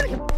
Right.